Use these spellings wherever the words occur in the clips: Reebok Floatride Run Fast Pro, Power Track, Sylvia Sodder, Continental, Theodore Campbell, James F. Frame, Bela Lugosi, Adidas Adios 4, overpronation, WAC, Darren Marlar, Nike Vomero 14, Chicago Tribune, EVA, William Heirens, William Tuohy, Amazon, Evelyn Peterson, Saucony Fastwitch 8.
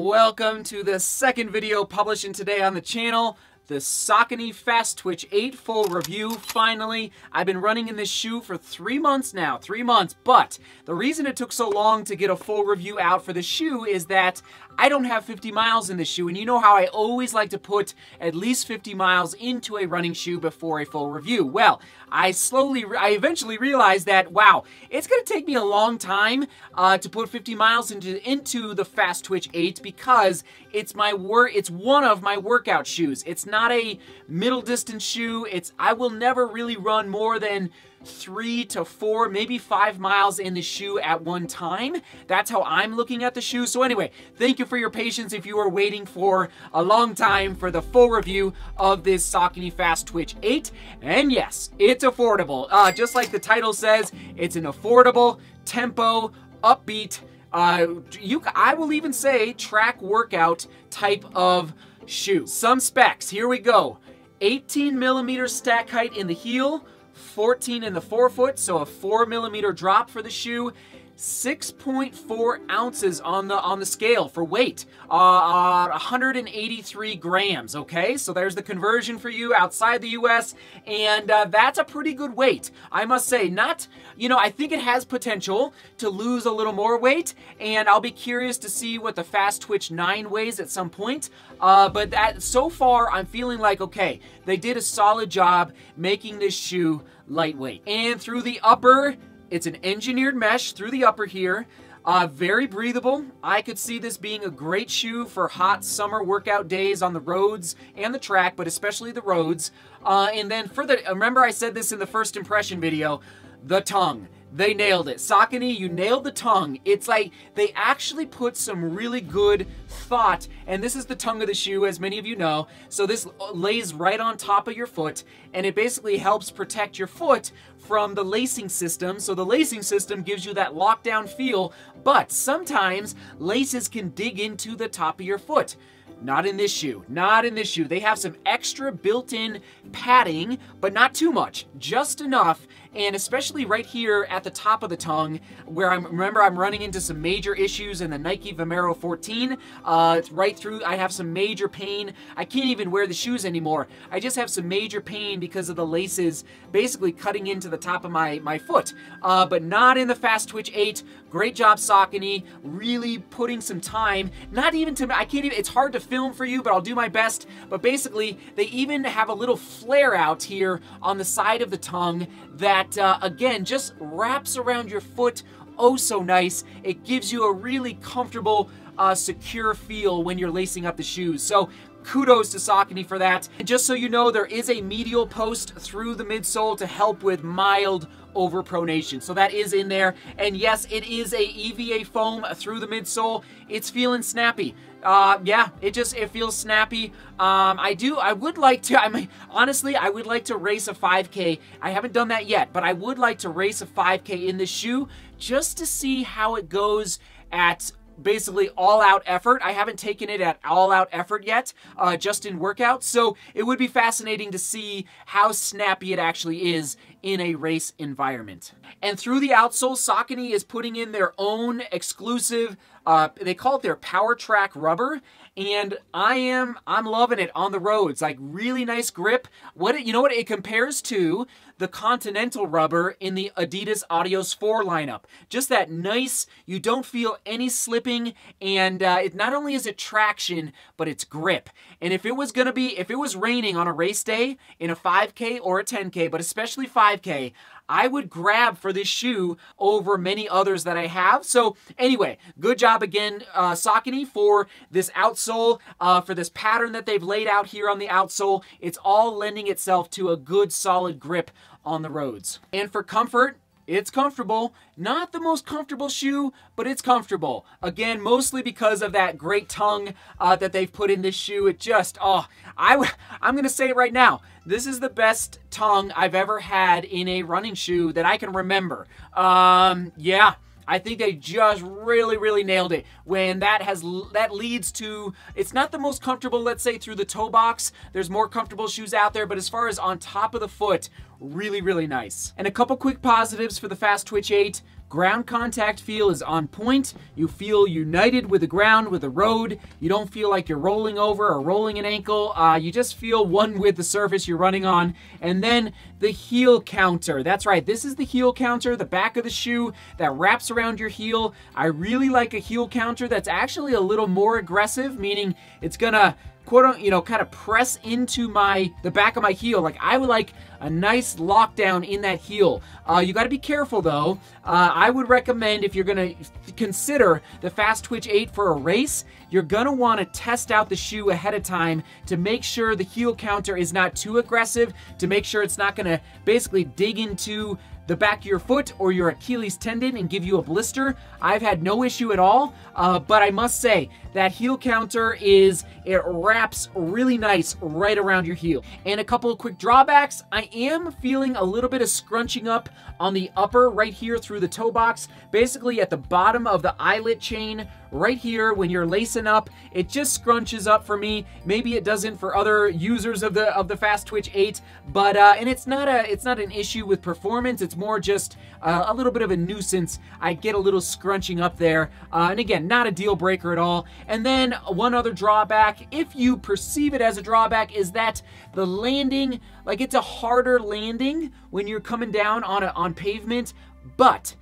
Welcome to the second video publishing today on the channel, the Saucony Fastwitch 8 full review. Finally, I've been running in this shoe for 3 months now, 3 months, but the reason it took so long to get a full review out for the shoe is that I don't have 50 miles in this shoe, and you know how I always like to put at least 50 miles into a running shoe before a full review. Well, I eventually realized that, wow, it's going to take me a long time to put 50 miles into the Fastwitch 8 because it's one of my workout shoes. It's not a middle distance shoe. I will never really run more than 3 to 4, maybe 5 miles in the shoe at one time. That's how I'm looking at the shoe. So anyway, thank you for your patience if you were waiting for a long time for the full review of this Saucony Fastwitch 8. And yes, it's affordable. Just like the title says, it's an affordable, tempo, upbeat, I will even say track workout type of shoe. Some specs, here we go. 18 millimeter stack height in the heel, 14 in the forefoot, so a 4 millimeter drop for the shoe. 6.4 ounces on the scale for weight, 183 grams, okay? So there's the conversion for you outside the US, and that's a pretty good weight. I must say, I think it has potential to lose a little more weight, and I'll be curious to see what the Fastwitch 9 weighs at some point, but so far I'm feeling like, okay, they did a solid job making this shoe lightweight. And through the upper, it's an engineered mesh through the upper here, very breathable. I could see this being a great shoe for hot summer workout days on the roads and the track, but especially the roads. And then remember I said this in the first impression video, the tongue. They nailed it. Saucony, you nailed the tongue. It's like they actually put some really good thought, and this is the tongue of the shoe, as many of you know. So this lays right on top of your foot, and it basically helps protect your foot from the lacing system. So the lacing system gives you that lockdown feel, but sometimes laces can dig into the top of your foot. Not in this shoe, not in this shoe. They have some extra built-in padding, but not too much, just enough. And especially right here at the top of the tongue, where I'm running into some major issues in the Nike Vomero 14. It's right through, I have some major pain. I can't even wear the shoes anymore. I just have some major pain because of the laces basically cutting into the top of my foot. But not in the Fastwitch 8. Great job, Saucony, really putting some time. Not even to, I can't even, it's hard to film for you, but I'll do my best. But basically, they even have a little flare out here on the side of the tongue that again, just wraps around your foot oh so nice. It gives you a really comfortable, secure feel when you're lacing up the shoes. So kudos to Saucony for that. And just so you know, there is a medial post through the midsole to help with mild overpronation. So that is in there. And yes, it is a EVA foam through the midsole. It's feeling snappy. Yeah, it feels snappy. I would like to race a 5K. I haven't done that yet, but I would like to race a 5K in this shoe just to see how it goes at basically all-out effort. I haven't taken it at all-out effort yet, just in workouts. So it would be fascinating to see how snappy it actually is in a race environment. And through the outsole, Saucony is putting in their own exclusive, they call it their Power Track rubber, and I'm loving it on the roads. Like, really nice grip. It compares to the Continental rubber in the Adidas Adios 4 lineup. Just that nice, you don't feel any slipping, and it not only is it traction, but it's grip. And if it was raining on a race day in a 5K or a 10K, but especially 5K, I would grab for this shoe over many others that I have. So anyway, good job again, Saucony, for this outsole, for this pattern that they've laid out here on the outsole. It's all lending itself to a good solid grip on the roads. And for comfort, it's comfortable. Not the most comfortable shoe, but it's comfortable. Again, mostly because of that great tongue that they've put in this shoe. It just, I'm gonna say it right now. This is the best tongue I've ever had in a running shoe that I can remember. Yeah. I think they just really, really nailed it. When that leads to, it's not the most comfortable, let's say, through the toe box. There's more comfortable shoes out there, but as far as on top of the foot, really, really nice. And a couple quick positives for the Fastwitch 8. Ground contact feel is on point. You feel united with the ground, with the road. You don't feel like you're rolling over or rolling an ankle. You just feel one with the surface you're running on. And then the heel counter. That's right, this is the heel counter, the back of the shoe that wraps around your heel. I really like a heel counter that's actually a little more aggressive, meaning it's gonna kind of press into the back of my heel. Like, I would like a nice lockdown in that heel. You got to be careful though. I would recommend, if you're gonna consider the Fastwitch 8 for a race, you're gonna want to test out the shoe ahead of time to make sure the heel counter is not too aggressive, to make sure it's not gonna basically dig into the back of your foot or your Achilles tendon and give you a blister. I've had no issue at all, but I must say that heel counter it wraps really nice right around your heel. And a couple of quick drawbacks. I am feeling a little bit of scrunching up on the upper right here through the toe box, basically at the bottom of the eyelet chain right here. When you're lacing up, it just scrunches up for me. Maybe it doesn't for other users of the Fastwitch 8, but and it's not an issue with performance. It's more just a little bit of a nuisance. I get a little scrunching up there, and again, not a deal breaker at all. And then one other drawback, if you perceive it as a drawback, is that the landing, like, it's a harder landing when you're coming down on pavement, but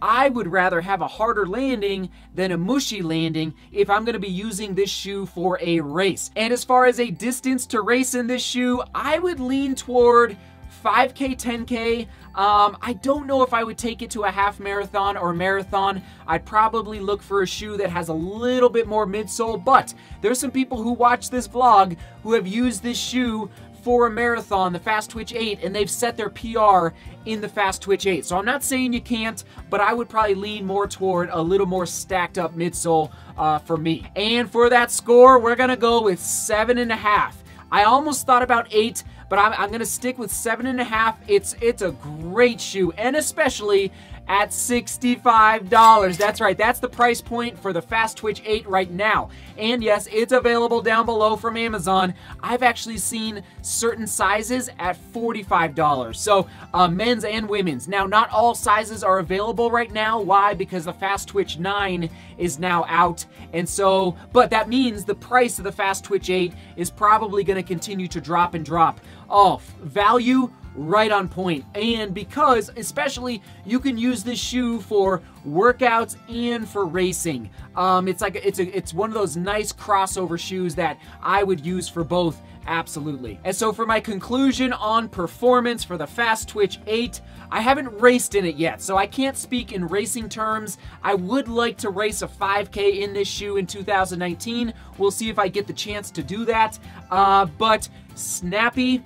I would rather have a harder landing than a mushy landing if I'm gonna be using this shoe for a race. And as far as a distance to race in this shoe, I would lean toward 5K, 10K. I don't know if I would take it to a half marathon or marathon. I'd probably look for a shoe that has a little bit more midsole, but there's some people who watch this vlog who have used this shoe for a marathon, the Fastwitch 8, and they've set their PR in the Fastwitch 8. So I'm not saying you can't, but I would probably lean more toward a little more stacked up midsole for me. And for that score, we're gonna go with 7.5. I almost thought about 8, but I'm gonna stick with 7.5. It's a great shoe, and especially at $65. That's right, that's the price point for the Fastwitch 8 right now. And yes, it's available down below from Amazon. I've actually seen certain sizes at $45, so men's and women's. Now, not all sizes are available right now. Why? Because the Fastwitch 9 is now out, and so, but that means the price of the Fastwitch 8 is probably gonna continue to drop and drop. Oh, value, right on point. And because, especially, you can use this shoe for workouts and for racing. It's one of those nice crossover shoes that I would use for both, absolutely. And so for my conclusion on performance for the Fastwitch 8, I haven't raced in it yet, so I can't speak in racing terms. I would like to race a 5K in this shoe in 2019. We'll see if I get the chance to do that. But snappy,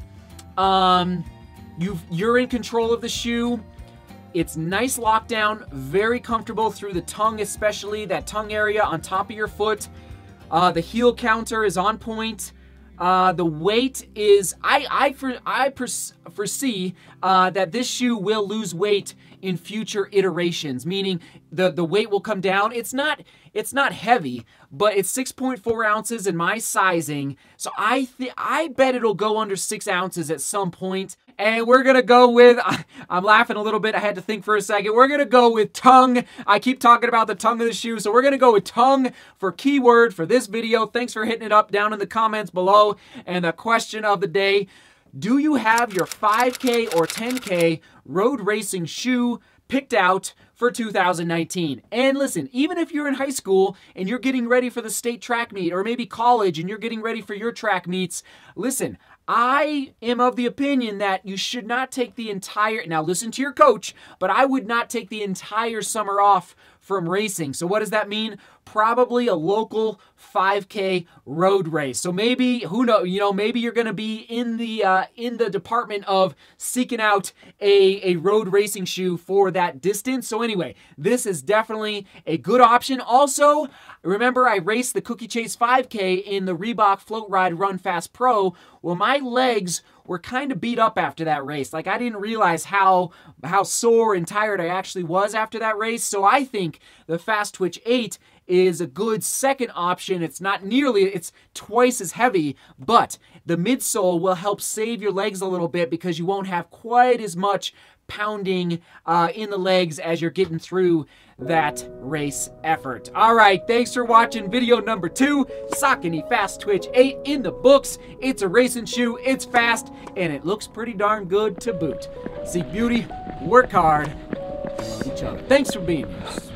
you're in control of the shoe. It's nice lockdown, very comfortable through the tongue, especially that tongue area on top of your foot. The heel counter is on point. The weight is, I foresee that this shoe will lose weight in future iterations, meaning the weight will come down. It's not heavy, but it's 6.4 ounces in my sizing, so I bet it'll go under 6 ounces at some point. And we're gonna go with, I'm laughing a little bit, I had to think for a second, we're gonna go with tongue. I keep talking about the tongue of the shoe, so we're gonna go with tongue for keyword for this video. Thanks for hitting it up down in the comments below. And the question of the day: do you have your 5K or 10K road racing shoe picked out for 2019? And listen, even if you're in high school and you're getting ready for the state track meet, or maybe college and you're getting ready for your track meets, listen, I am of the opinion that you should not take the entire, now listen to your coach, but I would not take the entire summer off from racing. So what does that mean? Probably a local 5K road race. So maybe, who knows, you know, maybe you're gonna be in the department of seeking out a road racing shoe for that distance. So anyway, this is definitely a good option. Also, remember, I raced the Cookie Chase 5K in the Reebok Floatride Run Fast Pro. Well, my legs were kind of beat up after that race. Like, I didn't realize how sore and tired I actually was after that race. So I think the Fastwitch 8 is a good second option. It's not nearly, it's twice as heavy, but the midsole will help save your legs a little bit because you won't have quite as much pounding in the legs as you're getting through that race effort. All right, thanks for watching video number 2. Saucony Fastwitch 8 in the books. It's a racing shoe, it's fast, and it looks pretty darn good to boot. Seek beauty, work hard, each other. Thanks for being here.